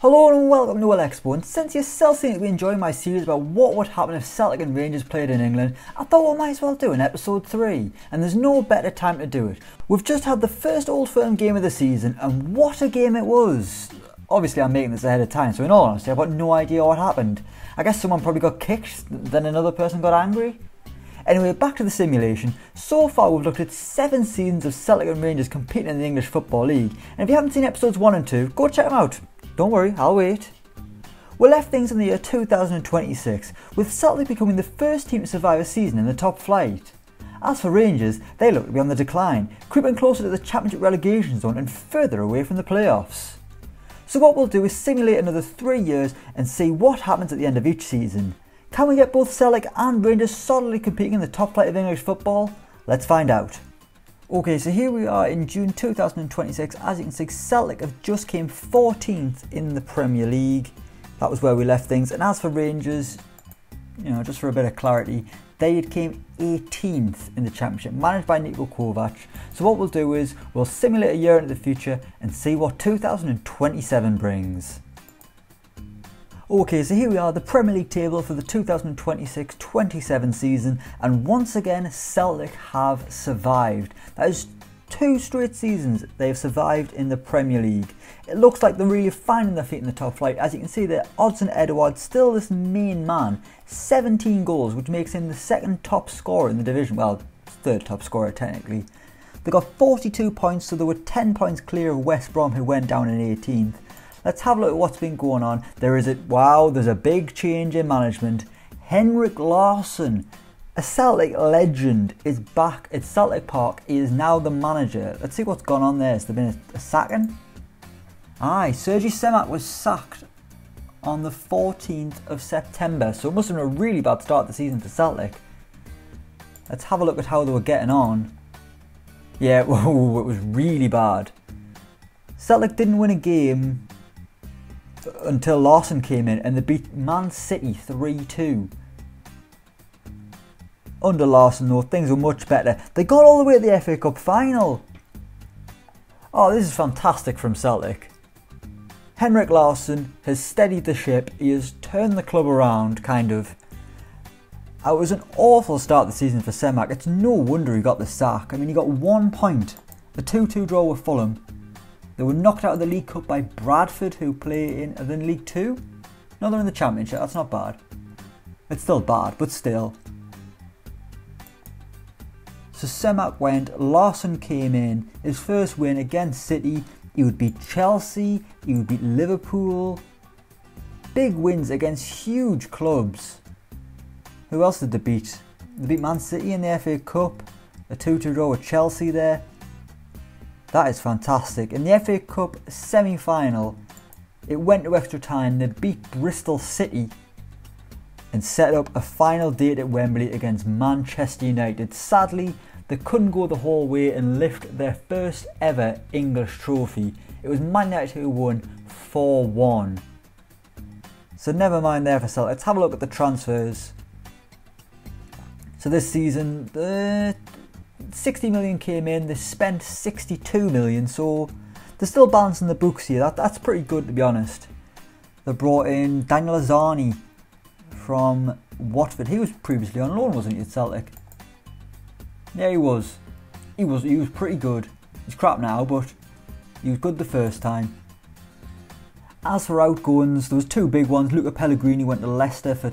Hello and welcome to Elecspo, and since yourself seems to be enjoying my series about what would happen if Celtic and Rangers played in England, I thought we might as well do an episode 3, and there's no better time to do it. We've just had the first Old Firm game of the season, and what a game it was! Obviously I'm making this ahead of time, so in all honesty I've got no idea what happened. I guess someone probably got kicked, then another person got angry. Anyway, back to the simulation. So far we've looked at 7 seasons of Celtic and Rangers competing in the English Football League, and if you haven't seen episodes 1 and 2, go check them out. Don't worry, I'll wait. We left things in the year 2026, with Celtic becoming the first team to survive a season in the top flight. As for Rangers, they look to be on the decline, creeping closer to the Championship relegation zone and further away from the playoffs. So what we'll do is simulate another 3 years and see what happens at the end of each season. Can we get both Celtic and Rangers solidly competing in the top flight of English football? Let's find out. Okay, so here we are in June 2026. As you can see, Celtic have just came 14th in the Premier League. That was where we left things. And as for Rangers, you know, just for a bit of clarity, they had came 18th in the Championship, managed by Niko Kovac. So what we'll do is we'll simulate a year into the future and see what 2027 brings. Okay, so here we are, the Premier League table for the 2026-27 season, and once again Celtic have survived. That is 2 straight seasons they have survived in the Premier League. It looks like they're really finding their feet in the top flight. As you can see there, Odsonne Edouard, still this main man, 17 goals, which makes him the 2nd top scorer in the division, well, 3rd top scorer technically. They got 42 points, so they were 10 points clear of West Brom, who went down in 18th. Let's have a look at what's been going on. There's a big change in management. Henrik Larsson, a Celtic legend, is back at Celtic Park. He is now the manager. Let's see what's gone on there. Has there been a sacking? Aye, Sergei Semak was sacked on the 14th of September, so it must have been a really bad start to the season for Celtic. Let's have a look at how they were getting on. Yeah, whoa, it was really bad. Celtic didn't win a game until Larsson came in, and they beat Man City 3-2. Under Larsson though, things were much better. They got all the way to the FA Cup final. Oh, this is fantastic from Celtic. Henrik Larsson has steadied the ship. He has turned the club around, kind of. It was an awful start to the season for Semak. It's no wonder he got the sack. I mean, he got 1 point. The 2-2 draw with Fulham. They were knocked out of the League Cup by Bradford, who play in League 2. No, they're in the Championship, that's not bad. It's still bad, but still. So Semak went, Larsson came in, his first win against City. He would beat Chelsea, he would beat Liverpool. Big wins against huge clubs. Who else did they beat? They beat Man City in the FA Cup. A 2-2 draw with Chelsea there. That is fantastic. In the FA Cup semi-final, it went to extra time. They beat Bristol City and set up a final date at Wembley against Manchester United. Sadly, they couldn't go the whole way and lift their first ever English trophy. It was Man United who won 4-1. So never mind there for Celtic. Let's have a look at the transfers. So this season, the 60 million came in, they spent 62 million, so they're still balancing the books here. That's pretty good, to be honest. They brought in Daniel Azani from Watford. He was previously on loan, wasn't he, at Celtic? Yeah, he was. He was pretty good. He's crap now, but he was good the first time. As for outgoings, there was 2 big ones. Luca Pellegrini went to Leicester for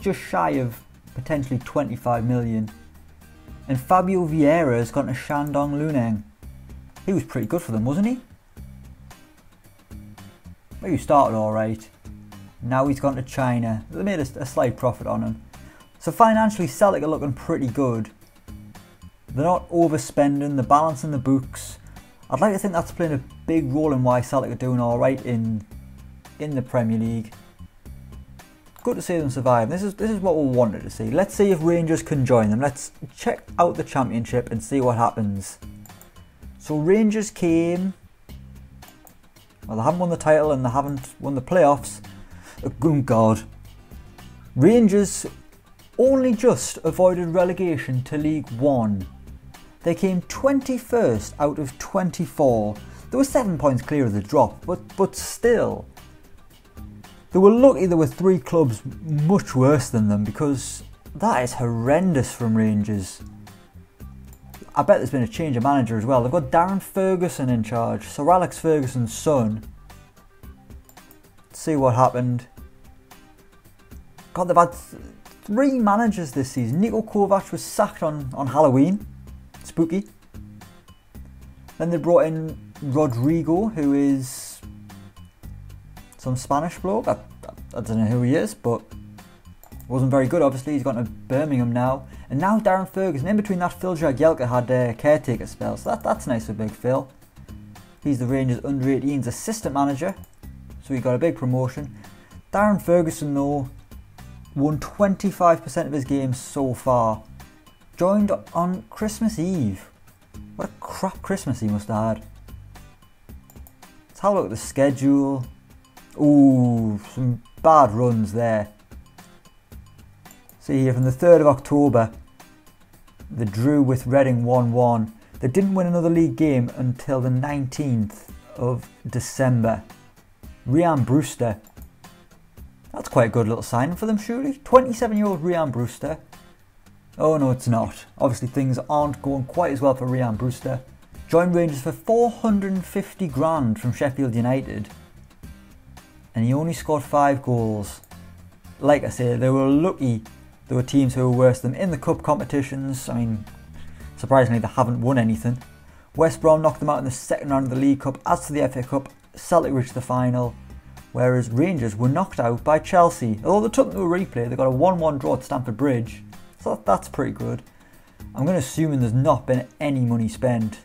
just shy of potentially 25 million. And Fabio Vieira has gone to Shandong Luneng. He was pretty good for them, wasn't he? But he started alright. Now he's gone to China. They made a slight profit on him. So financially, Celtic are looking pretty good. They're not overspending, they're balancing the books. I'd like to think that's playing a big role in why Celtic are doing alright in the Premier League. Good to see them survive. This is what we wanted to see. Let's see if Rangers can join them. Let's check out the Championship and see what happens. So Rangers came. Well, they haven't won the title and they haven't won the playoffs. Oh God. Rangers only just avoided relegation to League 1. They came 21st out of 24. They were 7 points clear of the drop, but still. They were lucky there were three clubs much worse than them, because that is horrendous from Rangers. I bet there's been a change of manager as well. They've got Darren Ferguson in charge, Sir Alex Ferguson's son. Let's see what happened. God, they've had three managers this season. Niko Kovac was sacked on Halloween. Spooky. Then they brought in Rodrigo, who is some Spanish bloke. I don't know who he is, but wasn't very good, obviously. He's gone to Birmingham now. And now Darren Ferguson. In between that, Phil Jagielka had a caretaker spell, so that's nice for Big Phil. He's the Rangers under-18s assistant manager, so he got a big promotion. Darren Ferguson, though, won 25% of his games so far. Joined on Christmas Eve. What a crap Christmas he must have had. Let's have a look at the schedule. Ooh, some bad runs there. See here, from the 3rd of October, they drew with Reading 1-1. They didn't win another league game until the 19th of December. Rhian Brewster. That's quite a good little signing for them, surely. 27-year-old Rhian Brewster. Oh no, it's not. Obviously things aren't going quite as well for Rhian Brewster. Joined Rangers for 450 grand from Sheffield United. And he only scored 5 goals. Like I say, they were lucky. There were teams who were worse than them in the cup competitions. I mean, surprisingly, they haven't won anything. West Brom knocked them out in the second round of the League Cup. As to the FA Cup, Celtic reached the final, whereas Rangers were knocked out by Chelsea. Although they took them to a replay, they got a 1-1 draw at Stamford Bridge. So that's pretty good. I'm going to assume there's not been any money spent.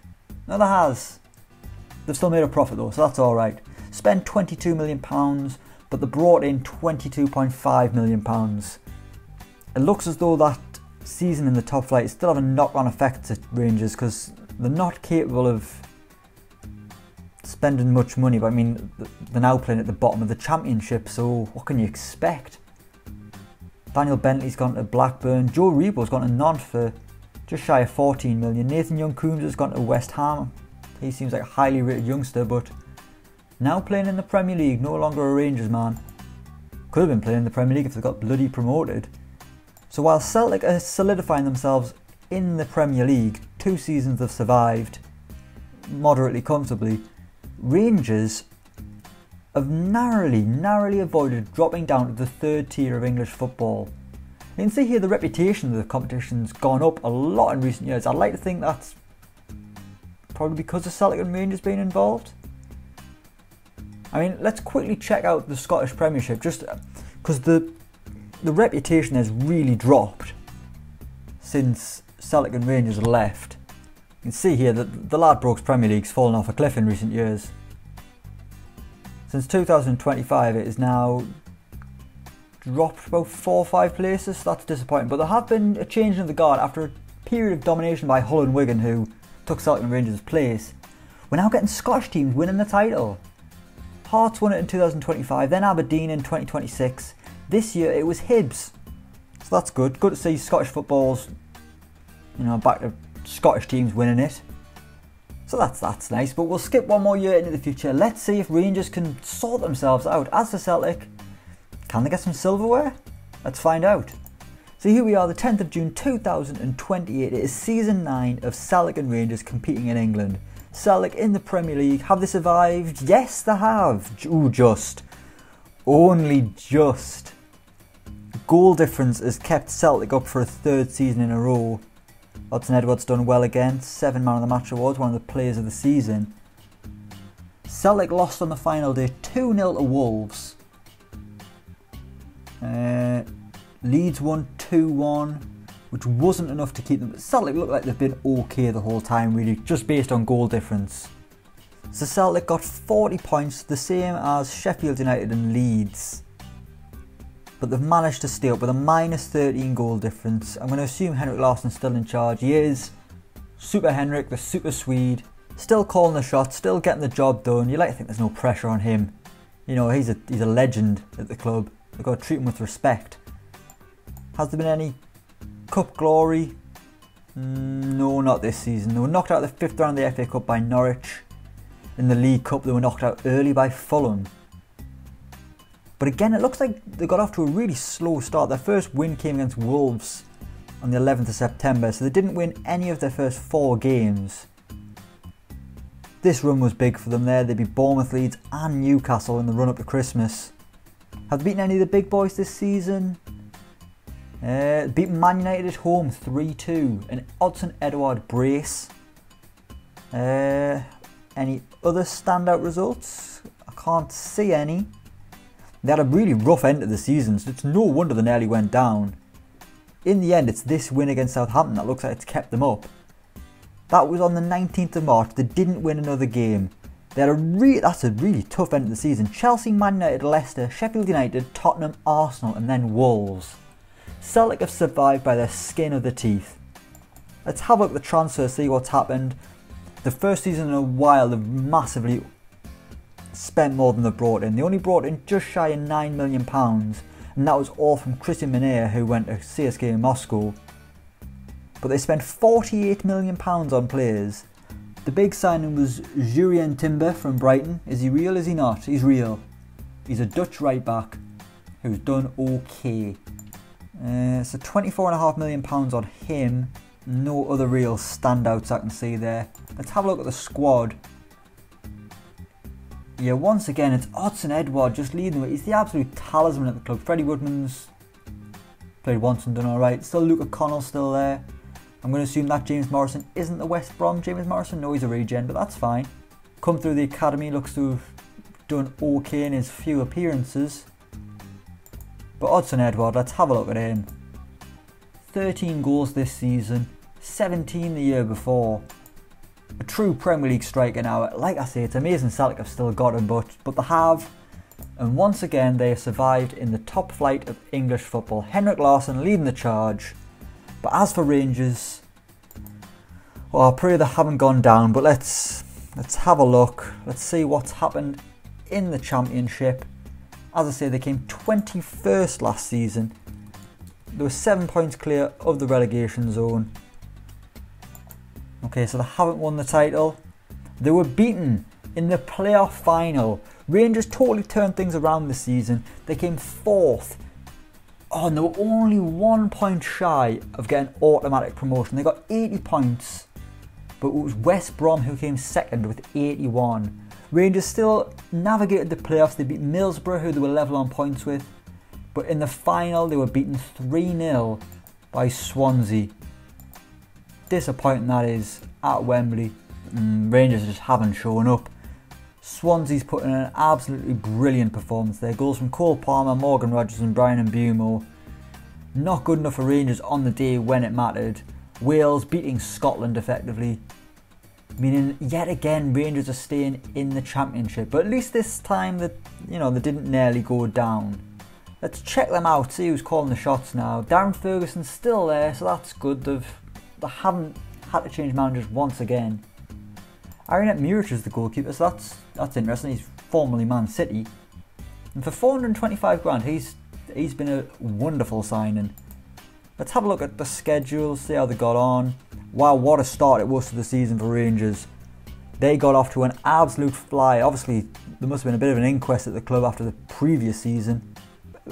No, there has. They've still made a profit though, so that's alright. Spent £22 million, but they brought in £22.5 million. It looks as though that season in the top flight is still having knock-on effects at Rangers, because they're not capable of spending much money, but I mean, they're now playing at the bottom of the championship, so what can you expect? Daniel Bentley's gone to Blackburn, Joe Rebo's gone to Nantes for just shy of 14 million, Nathan Young Coombs has gone to West Ham. He seems like a highly rated youngster, but now playing in the Premier League, no longer a Rangers man. Could have been playing in the Premier League if they got bloody promoted. So while Celtic are solidifying themselves in the Premier League, 2 seasons have survived moderately comfortably, Rangers have narrowly avoided dropping down to the 3rd tier of English football. You can see here the reputation of the competition's gone up a lot in recent years. I'd like to think that's probably because of Celtic and Rangers being involved. I mean, let's quickly check out the Scottish Premiership, just because the reputation has really dropped since Celtic and Rangers left. You can see here that the Ladbrokes Premier League's fallen off a cliff in recent years. Since 2025 it is now dropped about 4 or 5 places, so that's disappointing. But there have been a change in the guard after a period of domination by Hull and Wigan, who took Celtic and Rangers' place. We're now getting Scottish teams winning the title. Hearts won it in 2025, then Aberdeen in 2026. This year it was Hibs, so that's good. Good to see Scottish football's, you know, back to Scottish teams winning it. So that's nice, but we'll skip one more year into the future. Let's see if Rangers can sort themselves out. As for Celtic, can they get some silverware? Let's find out. So here we are, the 10th of June 2028. It is season 9 of Celtic and Rangers competing in England. Celtic in the Premier League. Have they survived? Yes, they have. Ooh, just. Only just. Goal difference has kept Celtic up for a 3rd season in a row. Odsonne Edouard's done well again, 7 Man of the Match awards, one of the players of the season. Celtic lost on the final day 2-0 to Wolves. Leeds won 2-1, which wasn't enough to keep them. Celtic looked like they've been okay the whole time really, just based on goal difference. So Celtic got 40 points, the same as Sheffield United and Leeds. But they've managed to stay up with a minus 13 goal difference. I'm going to assume Henrik Larsson's still in charge. He is. Super Henrik, the super Swede. Still calling the shots, still getting the job done. You like to think there's no pressure on him. You know, he's a legend at the club. They've got to treat him with respect. Has there been any cup glory? No, not this season. They were knocked out of the 5th round of the FA Cup by Norwich. In the League Cup, they were knocked out early by Fulham. But again, it looks like they got off to a really slow start. Their first win came against Wolves on the 11th of September, so they didn't win any of their first 4 games. This run was big for them there. They beat Bournemouth, Leeds and Newcastle in the run-up to Christmas. Have they beaten any of the big boys this season? Beat Man United at home 3-2. An Odsonne Edouard brace. Any other standout results? I can't see any. They had a really rough end to the season, so it's no wonder they nearly went down. In the end, it's this win against Southampton that looks like it's kept them up. That was on the 19th of March. They didn't win another game. They had that's a really tough end to the season. Chelsea, Man United, Leicester, Sheffield United, Tottenham, Arsenal and then Wolves. Celtic have survived by their skin of the teeth. Let's have a look at the transfers, see what's happened. The first season in a while, they've massively spent more than they brought in. They only brought in just shy of £9 million, and that was all from Christian Mineir, who went to CSKA in Moscow. But they spent £48 million on players. The big signing was Jurrien Timber from Brighton. Is he real, is he not? He's real. He's a Dutch right back who's done okay. So £24.5 million on him. No other real standouts I can see there. Let's have a look at the squad. Yeah, once again, it's Odsonne Edouard just leading the way. He's the absolute talisman at the club. Freddie Woodman's played once and done alright. Still Luke O'Connell still there. I'm going to assume that James Morrison isn't the West Brom James Morrison. No, he's a regen, but that's fine. Come through the academy, looks to have done okay in his few appearances. But Odsonne Edouard, let's have a look at him. 13 goals this season, 17 the year before. A true Premier League striker now. Like I say, it's amazing Celtic have still got him, but they have. And once again, they have survived in the top flight of English football. Henrik Larsson leading the charge. But as for Rangers, well, I pray they haven't gone down, but let's have a look. Let's see what's happened in the Championship. As I say, they came 21st last season. They were 7 points clear of the relegation zone. Okay, so they haven't won the title. They were beaten in the playoff final. Rangers totally turned things around this season. They came 4th. Oh, and they were only 1 point shy of getting automatic promotion. They got 80 points, but it was West Brom who came 2nd with 81. Rangers still navigated the playoffs. They beat Middlesbrough, who they were level on points with. But in the final, they were beaten 3-0 by Swansea. Disappointing that is, at Wembley. Rangers just haven't shown up. Swansea's put in an absolutely brilliant performance there. Goals from Cole Palmer, Morgan Rogers and Brian Mbumo. Not good enough for Rangers on the day when it mattered. Wales beating Scotland effectively. Meaning, yet again, Rangers are staying in the Championship. But at least this time, they didn't nearly go down. Let's check them out, see who's calling the shots now. Darren Ferguson's still there, so that's good. They haven't had to change managers once again. Aaron Muric is the goalkeeper, so that's interesting. He's formerly Man City. And for £425,000, he's been a wonderful signing. Let's have a look at the schedule, see how they got on. Wow, what a start it was to the season for Rangers. They got off to an absolute fly. Obviously, there must have been a bit of an inquest at the club after the previous season.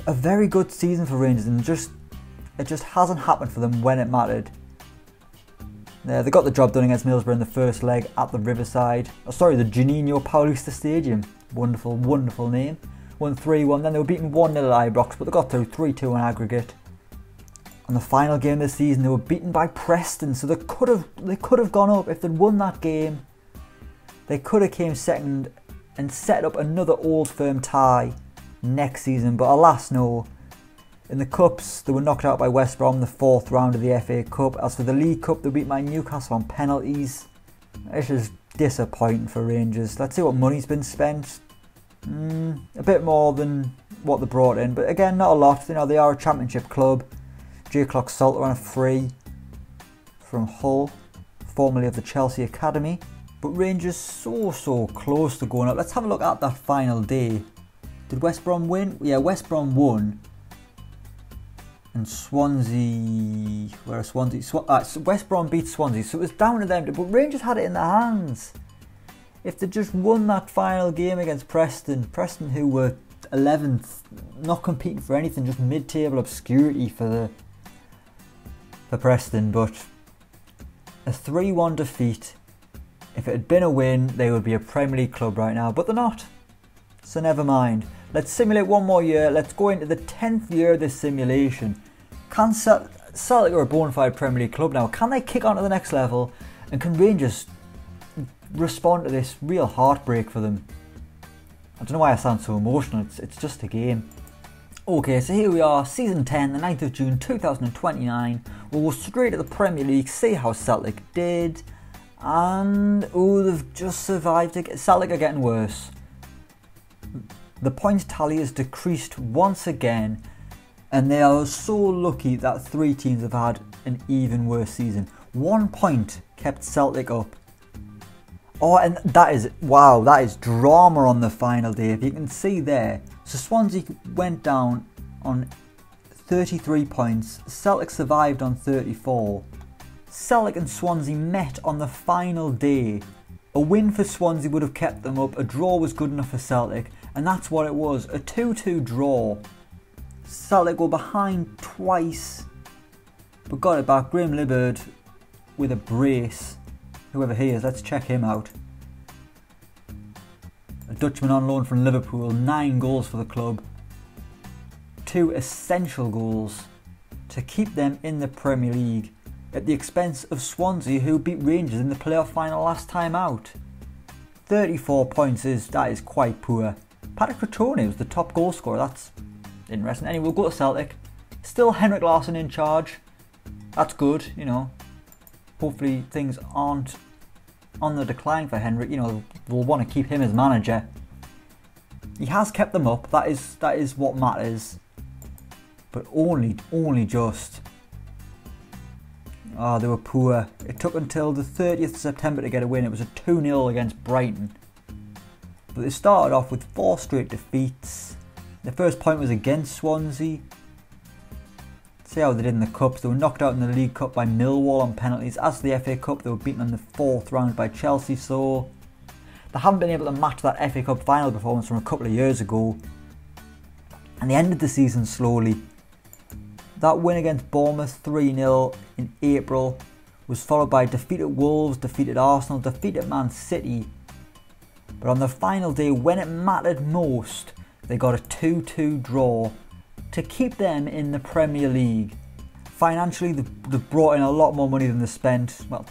A very good season for Rangers, and it just hasn't happened for them when it mattered. Yeah, they got the job done against Middlesbrough in the first leg at the Riverside. Oh, sorry, the Janinho Paulista Stadium. Wonderful, wonderful name. Won 3-1, then they were beaten 1-0 at Ibrox, but they got through 3-2 on aggregate. On the final game of the season, they were beaten by Preston, so they could have gone up if they'd won that game. They could have came 2nd and set up another Old Firm tie next season, but alas no. In the Cups, they were knocked out by West Brom in the 4th round of the FA Cup. As for the League Cup, they beat Newcastle on penalties. It's just disappointing for Rangers. Let's see what money's been spent. A bit more than what they brought in, but again, not a lot. You know, they are a Championship club. J Clock Salt are on a free from Hull, formerly of the Chelsea Academy. But Rangers so close to going up. Let's have a look at that final day. Did West Brom win? Yeah, West Brom won. And Swansea, where are Swansea? West Brom beat Swansea, so it was down to them. But Rangers had it in their hands. If they just won that final game against Preston, who were 10th, 11th, not competing for anything, just mid-table obscurity for Preston. But a 3-1 defeat. If it had been a win, they would be a Premier League club right now, but they're not. So never mind. Let's simulate one more year. Let's go into the 10th year of this simulation. Can Celtic are a bona fide Premier League club now. Can they kick on to the next level? And can Rangers respond to this real heartbreak for them? I don't know why I sound so emotional. It's just a game. Okay, so here we are, season 10, the 9th of June 2029. We'll go straight to the Premier League, see how Celtic did. And, oh, they've just survived it. Celtic are getting worse. The points tally has decreased once again, and they are so lucky that three teams have had an even worse season. 1 point kept Celtic up. Oh, and that is, wow, that is drama on the final day. If you can see there, so Swansea went down on 33 points, Celtic survived on 34. Celtic and Swansea met on the final day. A win for Swansea would have kept them up, a draw was good enough for Celtic, and that's what it was, a 2-2 draw. Celtic were behind twice, but got it back. Graham Liburd with a brace, whoever he is, let's check him out. A Dutchman on loan from Liverpool, 9 goals for the club. 2 essential goals to keep them in the Premier League, at the expense of Swansea, who beat Rangers in the playoff final last time out. 34 points, that is quite poor. Patrick Crotone was the top goal scorer, that's interesting. Anyway, we'll go to Celtic. Still Henrik Larsson in charge. That's good, you know. Hopefully things aren't on the decline for Henrik. You know, we'll want to keep him as manager. He has kept them up, that is what matters. But only just. Oh, they were poor. It took until the 30th of September to get a win. It was a 2-0 against Brighton. But they started off with 4 straight defeats. The first point was against Swansea. See how they did in the Cups. They were knocked out in the League Cup by Millwall on penalties. As for the FA Cup, they were beaten in the 4th round by Chelsea. So they haven't been able to match that FA Cup final performance from a couple of years ago. And they ended the season slowly. That win against Bournemouth 3-0 in April was followed by defeat at Wolves, defeat at Arsenal, defeat at Man City. But on the final day, when it mattered most, they got a 2-2 draw to keep them in the Premier League. Financially, they've brought in a lot more money than they spent. Well,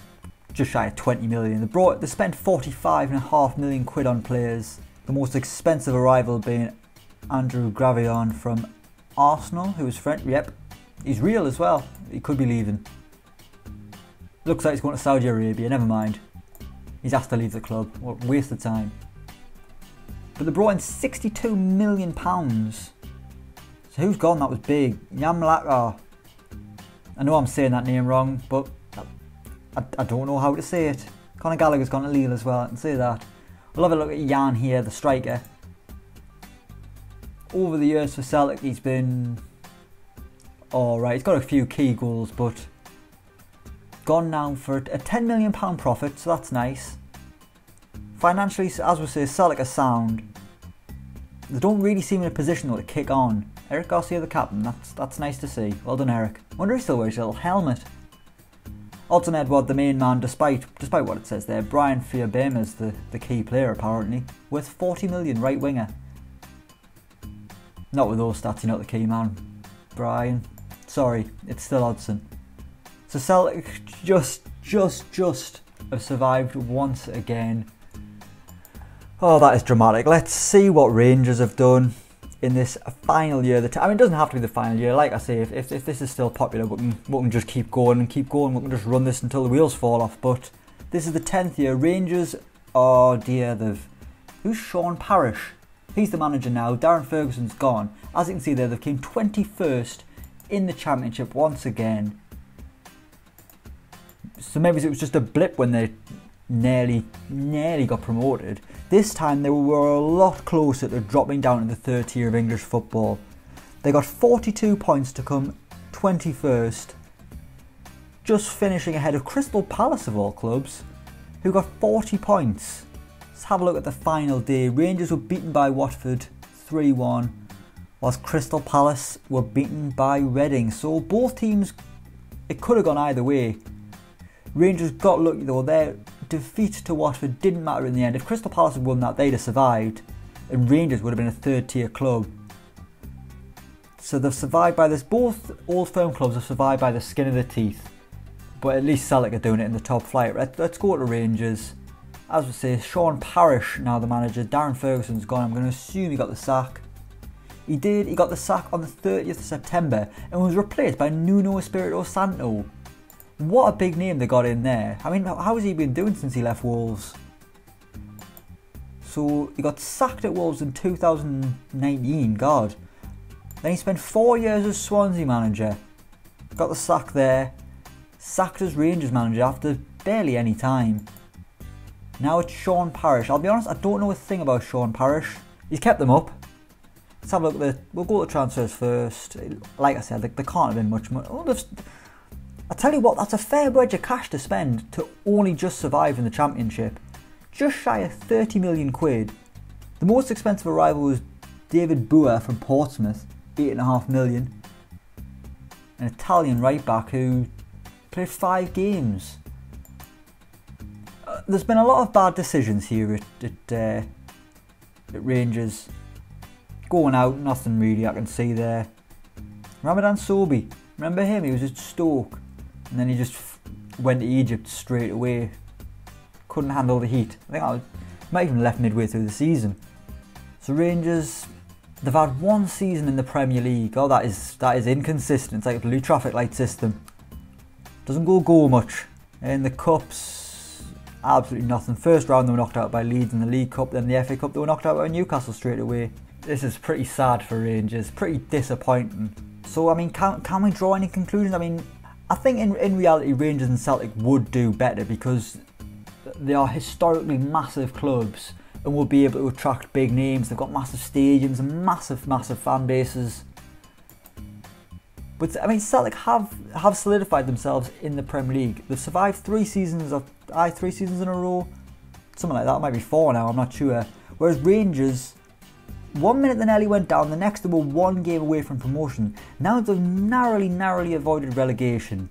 just shy of 20 million. They spent 45.5 million quid on players. The most expensive arrival being Andrew Gravion from Arsenal, who was French. Yep. He's real as well. He could be leaving. Looks like he's going to Saudi Arabia. Never mind. He's asked to leave the club. What a waste of time. But they brought in £62 million. So who's gone? That was big. Yamlata. I know I'm saying that name wrong, but I don't know how to say it. Conor Gallagher's gone to Lille as well. I can say that. I'll have a look at Jan here, the striker. Over the years for Celtic, he's been... alright, he's got a few key goals, but gone now for a £10 million profit, so that's nice. Financially, as we say, Celtic are sound. They don't really seem in a position though to kick on. Eric Garcia, the captain, that's nice to see. Well done, Eric. I wonder if he still wears his little helmet. Odsonne Edouard, the main man, despite what it says there. Brian Fierbem is the key player, apparently. Worth 40 million, right winger. Not with those stats, you're not the key man, Brian. Sorry, it's still Odsonne. So Celtic just have survived once again. Oh, that is dramatic. Let's see what Rangers have done in this final year. I mean, it doesn't have to be the final year. Like I say, if this is still popular, we can just keep going and keep going. We can just run this until the wheels fall off. But this is the 10th year. Rangers, oh dear, who's Sean Parish? He's the manager now. Darren Ferguson's gone. As you can see there, they've came 21st in the Championship once again. So maybe it was just a blip when they nearly got promoted. This time they were a lot closer to dropping down in the 3rd tier of English football. They got 42 points to come 21st. Just finishing ahead of Crystal Palace of all clubs, who got 40 points. Let's have a look at the final day. Rangers were beaten by Watford 3-1, whilst Crystal Palace were beaten by Reading. So both teams, it could have gone either way. Rangers got lucky though. Their defeat to Watford didn't matter in the end. If Crystal Palace had won that, they'd have survived, and Rangers would have been a third tier club. So they've survived by this. Both Old Firm clubs have survived by the skin of their teeth. But at least Celtic are doing it in the top flight. Let's go to Rangers. As we say, Sean Parish now the manager. Darren Ferguson's gone. I'm going to assume he got the sack. He did. He got the sack on the 30th of September and was replaced by Nuno Espirito Santo. What a big name they got in there. I mean, how has he been doing since he left Wolves? So he got sacked at Wolves in 2019. God. Then he spent 4 years as Swansea manager. Got the sack there. Sacked as Rangers manager after barely any time. Now it's Sean Parish. I'll be honest, I don't know a thing about Sean Parish. He's kept them up. Let's have a look at the... We'll go to transfers first. Like I said, they can't have been much money. Oh, I tell you what, that's a fair wedge of cash to spend to only just survive in the Championship. Just shy of 30 million quid. The most expensive arrival was David Bua from Portsmouth, 8.5 million. An Italian right-back who... played 5 games. There's been a lot of bad decisions here at Rangers. Going out, nothing really I can see there. Ramadan Sobhi, remember him? He was at Stoke, and then he just went to Egypt straight away. Couldn't handle the heat. I think I might even left midway through the season. So Rangers, they've had 1 season in the Premier League. Oh, that is inconsistent. It's like a blue traffic light system. Doesn't go much. In the Cups, absolutely nothing. First round they were knocked out by Leeds in the League Cup, then the FA Cup they were knocked out by Newcastle straight away. This is pretty sad for Rangers, pretty disappointing. So I mean, can we draw any conclusions? I mean, I think in reality Rangers and Celtic would do better because they are historically massive clubs and will be able to attract big names. They've got massive stadiums and massive fan bases. But I mean, Celtic have solidified themselves in the Premier League. They've survived 3 seasons in a row, something like that. It might be 4 now. I'm not sure. Whereas Rangers, 1 minute they nearly went down, the next they were 1 game away from promotion. Now they've narrowly avoided relegation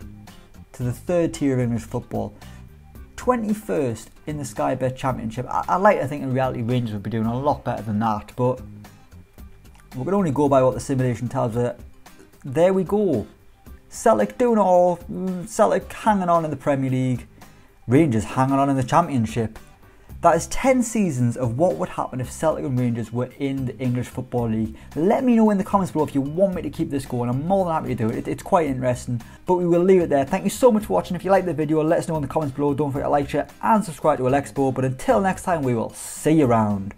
to the third tier of English football, 21st in the Sky Bet Championship. I like to think in reality Rangers would be doing a lot better than that, but we can only go by what the simulation tells us. There we go. Celtic doing all. Celtic hanging on in the Premier League. Rangers hanging on in the Championship. That is 10 seasons of what would happen if Celtic and Rangers were in the English Football League. Let me know in the comments below if you want me to keep this going. I'm more than happy to do it. It's quite interesting. But we will leave it there. Thank you so much for watching. If you liked the video, let us know in the comments below. Don't forget to like, share and subscribe to Elecspo. But until next time, we will see you around.